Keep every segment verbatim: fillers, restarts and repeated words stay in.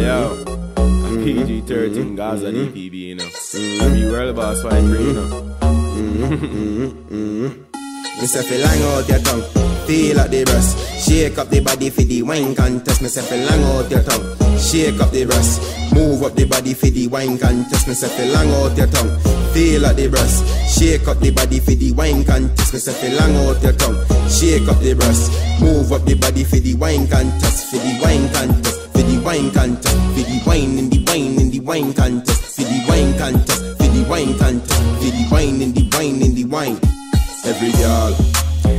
yo. I'm P G thirteen, Gaza, D P B, you know. I be worried about so I bring, you know. Myself feel long out your tongue, feel like the breast. Shake up the body for the wine contest. Myself feel long out your tongue, shake up the breast. Move up the body for the wine contest. Myself feel long out your tongue, feel like the breast. Shake up the body for the wine contest. Myself feel long out your tongue, shake up the breast. Move up the body for the wine contest, for the wine contest, for the wine contest, for the wine in the wine in the wine contest, for the wine contest, for the wine contest, for the wine in the wine in the wine. Every girl,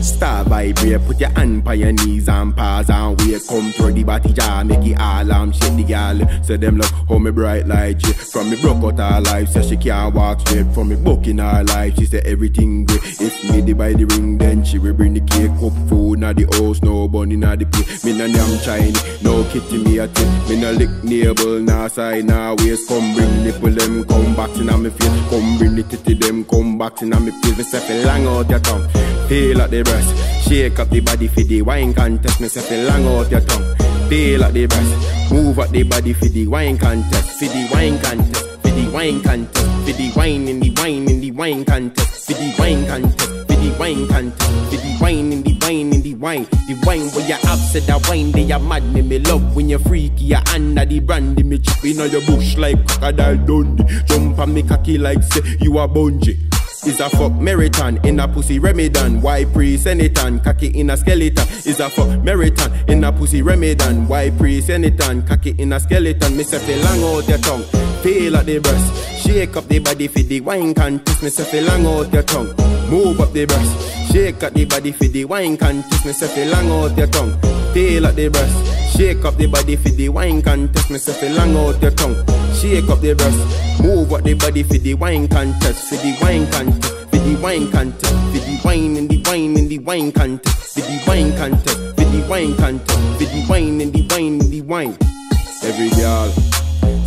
start vibrate, put your hand on your knees and pass and wait. Come through the body jar, make it all um, shake the girl. So them love how me bright light she. From me broke out her life, so she can't walk straight. From me book in her life, she say everything great. If me they buy the ring, then she will bring the cake. Up food, not the house, no bunny, not the plate. Me no damn Chinese, no kitty me a tip. Me no lick navel, nah side, nah waist. Come bring nipple them, come back in on me face. Come bring the titty them, come back in on me face. Me say feel long out your tongue, feel at the breast. Shake up the body for the wine contest. Me say feel long out your tongue, feel at the breast. Move up the body for the wine contest, for the wine contest, for the wine contest, for the wine in the wine in the wine contest, for the wine contest, for the wine contest, for the wine in the wine in the wine. The wine when you upset the wine, they are mad me. Me love when you freaky, your hand at the brandy. Me chipping on your bush like Crocodile Dundee. Jump on me cocky like say you a bungee. Is a fuck meriton in a pussy remedon. Why pre-seniton? Cocky in a skeleton. Is a fuck meriton in a pussy remedon. Why pre-seniton? Cocky in a skeleton. Me say feel long out your tongue, feel at the breast. Shake up the body for the wine contest. Me say feel long out your tongue, move up the breast. Shake up the body for the wine contest. Me say feel long out your tongue, feel at the breast. Shake up the body for the wine contest. Me say feel long out your tongue, shake up the breast. Move up the body for the wine contest, for the wine contest, for the wine contest, for the wine in the wine in the wine contest, for the wine contest, for the wine contest, for the wine in the wine in the wine. Every girl,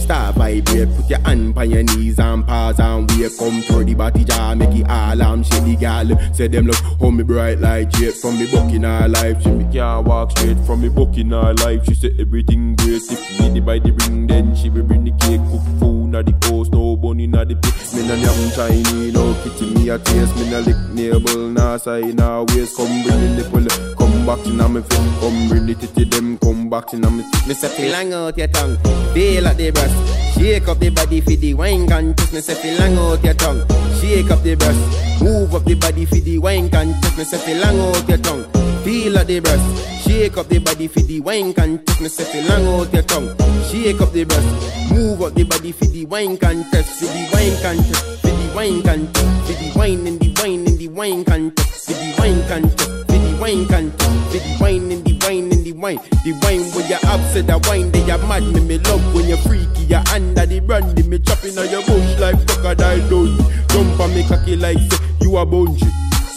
start vibrate, put your hand on your knees and pass and wait. Come through the body jar, make it all um, shake the girl. Say them look how me bright like jade. From me book in her life, she me can't walk straight. From me book in her life, she say everything great. If me by the ring, then she will bring the cake. Cook food, not the house, no bunny, not the plate. Me no damn Chinese, no kitty me a taste. Me no lick navel, nah side, nah waist. Come bring the nipple, come back in on me face. Come bring the titty them, come back in on me face. Me say feel long out your tongue, feel at the breast. Shake up the body for the wine contest. Me say feel long out your tongue, shake up the breast. Move up the body for the wine contest. Me say feel long out your tongue, feel at the breast. Shake up the body for the wine contest. Me say feel long out your tongue, shake up the breast. Move up the body for the wine contest, for the wine contest, for the wine contest, for the wine in the wine in the wine contest, for the wine contest, for the wine contest, for the wine in the wine in the wine. The wine when you upset the wine, they are mad me. Me love when you freaky, your hand at the brandy. Me chopping on your bush like Crocodile Dundee. Jump on me cocky like say you a bungee.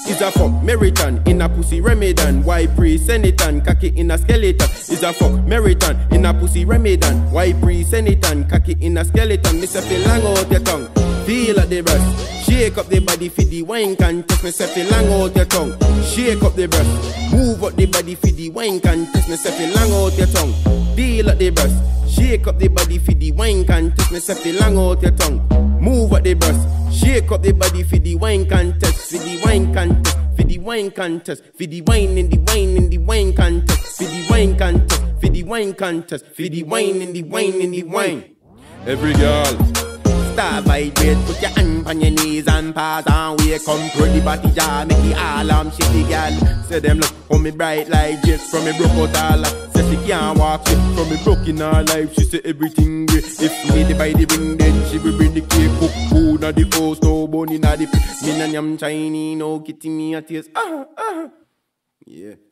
Is a fuck meriton in a pussy remedon. Why pre-seniton? Cocky in a skeleton. Is a fuck meriton in a pussy remedon. Why pre-seniton? Cocky in a skeleton. Me say feel long out your tongue, feel at the breast. Shake up the body for the wine contest. Me say feel long out your tongue, shake up the breast. Move up the body for the wine contest. Me say feel long out your tongue, feel at the breast. Shake up the body for the wine contest. Me say feel long out your tongue, move at the breast. Shake up the body for the wine contest, for the wine contest, for the wine contest, for the wine in the wine in the wine contest, for the wine contest, for the wine contest, for the wine in the wine in the wine. Every girl, start vibrate, put your hand on your knees and pass and wait. Come through the body jar, make the alarm shake the girl. Say them look how me bright like jets. From me broke out all life, say she can't walk straight. From me broke in her life, she say everything great. If me they buy the ring, then she will bring the cake. Cook food at the house, no bone in the plate. Me no damn Chinese, no kitty me a taste. Ah, ah. Yeah.